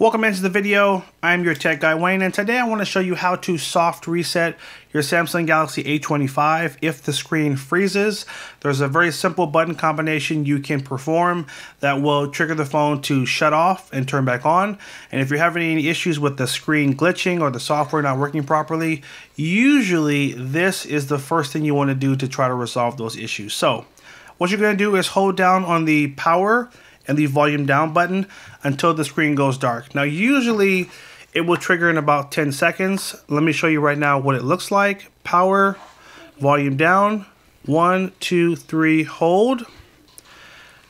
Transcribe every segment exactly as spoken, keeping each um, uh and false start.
Welcome into the video. I'm your tech guy Wayne, and today I want to show you how to soft reset your Samsung Galaxy A twenty-five if the screen freezes. There's a very simple button combination you can perform that will trigger the phone to shut off and turn back on. And if you're having any issues with the screen glitching or the software not working properly, usually this is the first thing you want to do to try to resolve those issues. So what you're going to do is hold down on the power and the volume down button until the screen goes dark. Now usually it will trigger in about ten seconds. Let me show you right now what it looks like. Power, volume down, one, two, three, hold.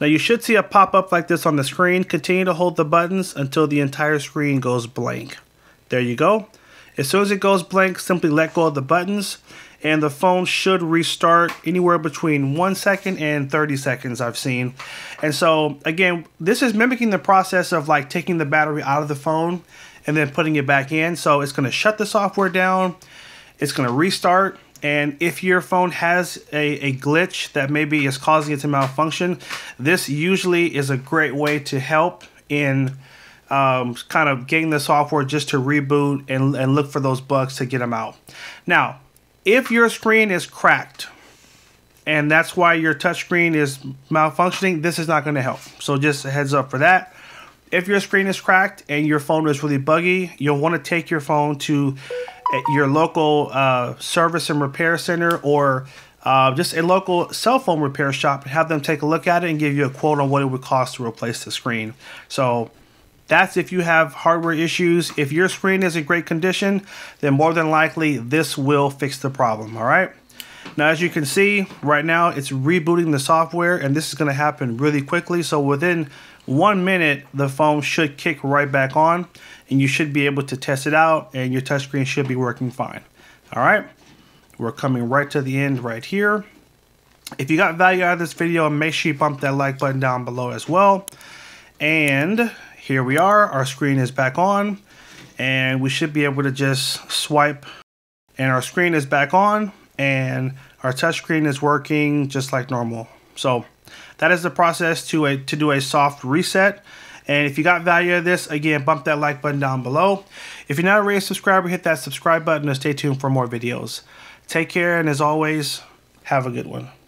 Now you should see a pop-up like this on the screen. Continue to hold the buttons until the entire screen goes blank. There you go. As soon as it goes blank, simply let go of the buttons and the phone should restart anywhere between one second and thirty seconds I've seen. And so again, this is mimicking the process of like taking the battery out of the phone and then putting it back in. So it's gonna shut the software down, it's gonna restart. And if your phone has a, a glitch that maybe is causing it to malfunction, this usually is a great way to help in Um, kind of getting the software just to reboot and, and look for those bugs to get them out. Now, if your screen is cracked and that's why your touchscreen is malfunctioning, this is not going to help. So just a heads up for that. If your screen is cracked and your phone is really buggy, you'll want to take your phone to your local uh, service and repair center or Uh, just a local cell phone repair shop and have them take a look at it and give you a quote on what it would cost to replace the screen. So that's if you have hardware issues. If your screen is in great condition, then more than likely this will fix the problem, all right? Now, as you can see, right now it's rebooting the software and this is gonna happen really quickly. So within one minute, the phone should kick right back on and you should be able to test it out and your touchscreen should be working fine, all right? We're coming right to the end right here. If you got value out of this video, make sure you bump that like button down below as well. And here we are, our screen is back on and we should be able to just swipe and our screen is back on and our touchscreen is working just like normal. So that is the process to, a, to do a soft reset. And if you got value out of this, again, bump that like button down below. If you're not already a subscriber, hit that subscribe button and stay tuned for more videos. Take care and as always, have a good one.